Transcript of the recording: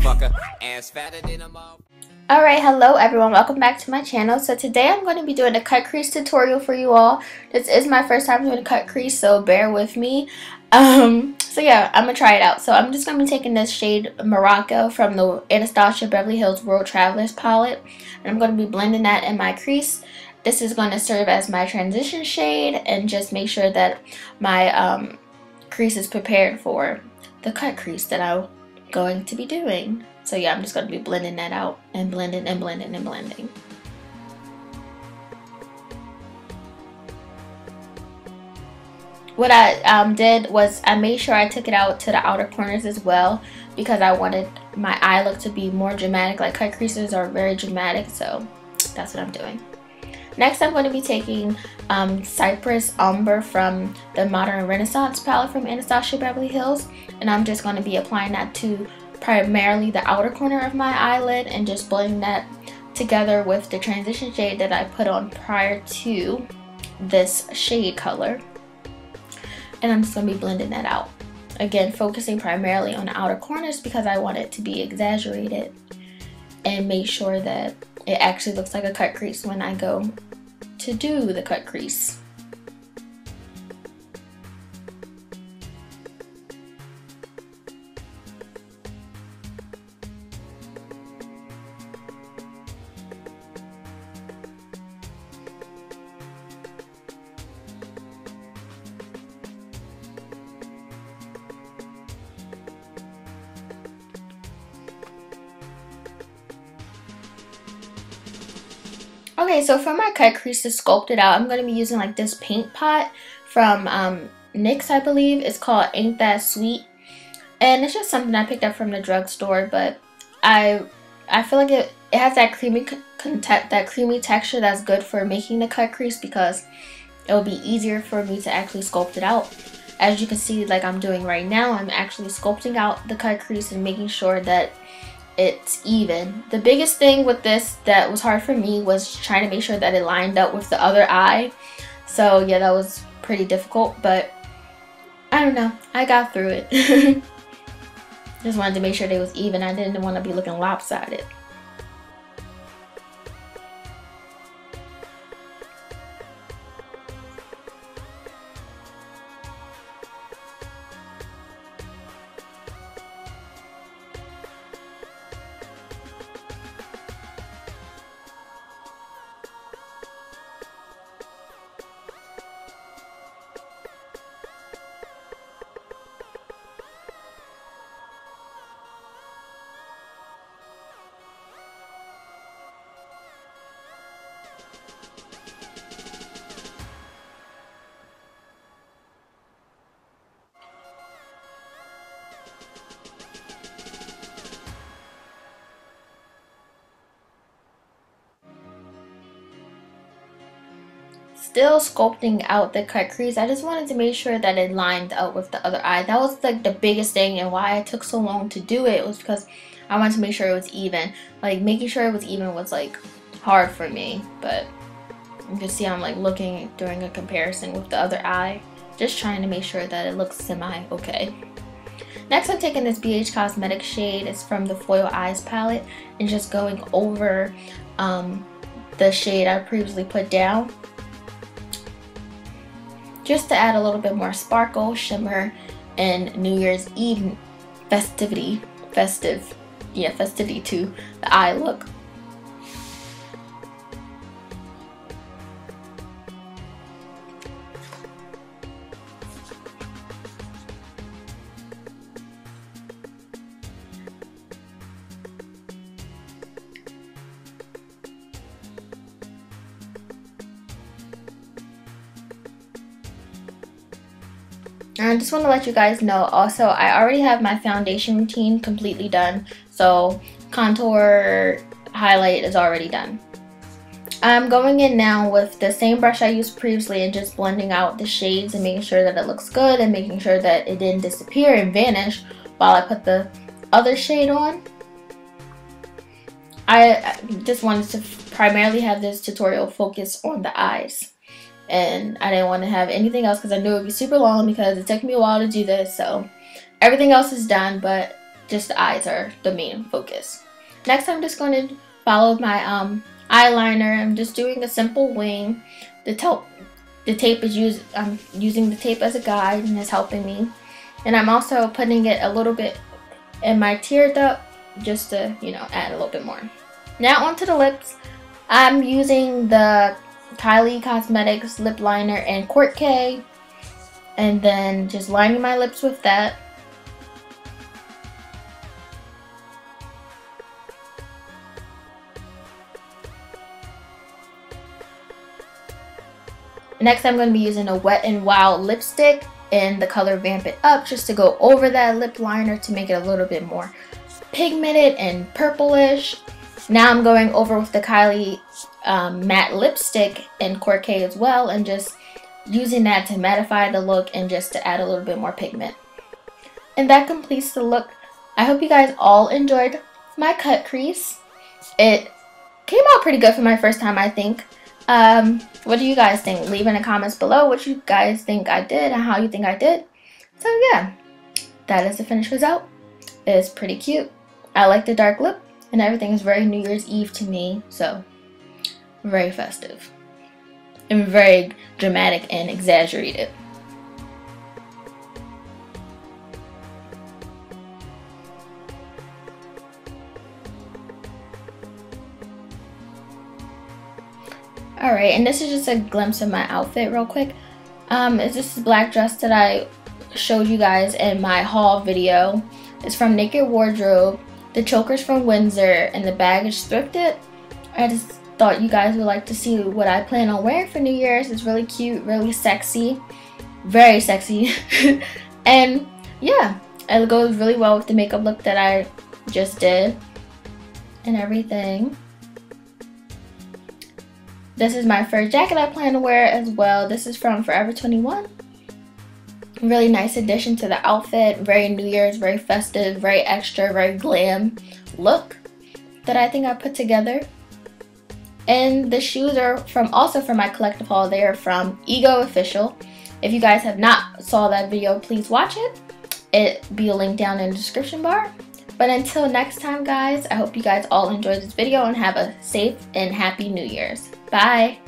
motherfucker. Ass fatter than a motherfucker. Alright, hello everyone, welcome back to my channel. So today I'm going to be doing a cut crease tutorial for you all. This is my first time doing a cut crease, so bear with me. So yeah, I'm going to try it out. So I'm just going to be taking this shade Morocco from the Anastasia Beverly Hills World Travelers palette. And I'm going to be blending that in my crease. This is going to serve as my transition shade and just make sure that my crease is prepared for the cut crease that I'm going to be doing. So yeah, I'm just going to be blending that out and blending. What I did was I made sure I took it out to the outer corners as well because I wanted my eye look to be more dramatic. Like cut creases are very dramatic, so that's what I'm doing. Next, I'm going to be taking Cypress Umber from the Modern Renaissance palette from Anastasia Beverly Hills, and I'm just going to be applying that to primarily the outer corner of my eyelid and just blending that together with the transition shade that I put on prior to this shade color. And I'm just going to be blending that out. Again, focusing primarily on the outer corners because I want it to be exaggerated and make sure that it actually looks like a cut crease when I go to do the cut crease. Okay, so for my cut crease to sculpt it out, I'm going to be using like this paint pot from NYX, I believe. It's called Ain't That Sweet. And it's just something I picked up from the drugstore, but I feel like it has that creamy texture that's good for making the cut crease because it will be easier for me to actually sculpt it out. As you can see, like I'm doing right now, I'm actually sculpting out the cut crease and making sure that it's even. The biggest thing with this that was hard for me was trying to make sure that it lined up with the other eye. So yeah, that was pretty difficult, but I don't know, I got through it. Just wanted to make sure that it was even. I didn't want to be looking lopsided. Still sculpting out the cut crease, I just wanted to make sure that it lined up with the other eye. That was like the biggest thing, and why I took so long to do it was because I wanted to make sure it was even. Like making sure it was even was like hard for me, but you can see I'm like looking during a comparison with the other eye, just trying to make sure that it looks semi okay. Next, I'm taking this BH Cosmetics shade. It's from the Foil Eyes palette, and just going over the shade I previously put down, just to add a little bit more sparkle, shimmer, and New Year's Eve festivity to the eye look. I just want to let you guys know also I already have my foundation routine completely done, so contour, highlight is already done. I'm going in now with the same brush I used previously and just blending out the shades and making sure that it looks good and making sure that it didn't disappear and vanish while I put the other shade on. I just wanted to primarily have this tutorial focus on the eyes, and I didn't want to have anything else because I knew it would be super long because it took me a while to do this. So everything else is done, but just the eyes are the main focus. Next, I'm just going to follow my eyeliner. I'm just doing a simple wing. I'm using the tape as a guide and it's helping me. And I'm also putting it a little bit in my tear duct just to, you know, add a little bit more. Now onto the lips. I'm using the Kylie Cosmetics lip liner and Kourt K, and then just lining my lips with that. Next, I'm going to be using a Wet n Wild lipstick in the color Vamp It Up just to go over that lip liner to make it a little bit more pigmented and purplish. Now I'm going over with the Kylie matte lipstick in Corquet as well, and just using that to mattify the look and just to add a little bit more pigment. And that completes the look. I hope you guys all enjoyed my cut crease. It came out pretty good for my first time, I think. What do you guys think? Leave in the comments below what you guys think I did and how you think I did. So yeah, that is the finished result. It's pretty cute. I like the dark lip and everything is very New Year's Eve to me, so very festive and very dramatic and exaggerated. Alright, and this is just a glimpse of my outfit real quick. It's this black dress that I showed you guys in my haul video. It's from Naked Wardrobe, the choker's from Windsor, and the bag is thrifted. I just thought you guys would like to see what I plan on wearing for New Year's. It's really cute, really sexy, very sexy. And yeah, it goes really well with the makeup look that I just did and everything. This is my fur jacket I plan to wear as well. This is from Forever 21. Really nice addition to the outfit. Very New Year's, very festive, very extra, very glam look that I think I put together. And the shoes are also from my collective haul. They are from Ego Official. If you guys have not saw that video, please watch it. It'll be a link down in the description bar. But until next time, guys, I hope you guys all enjoyed this video and have a safe and happy New Year's. Bye!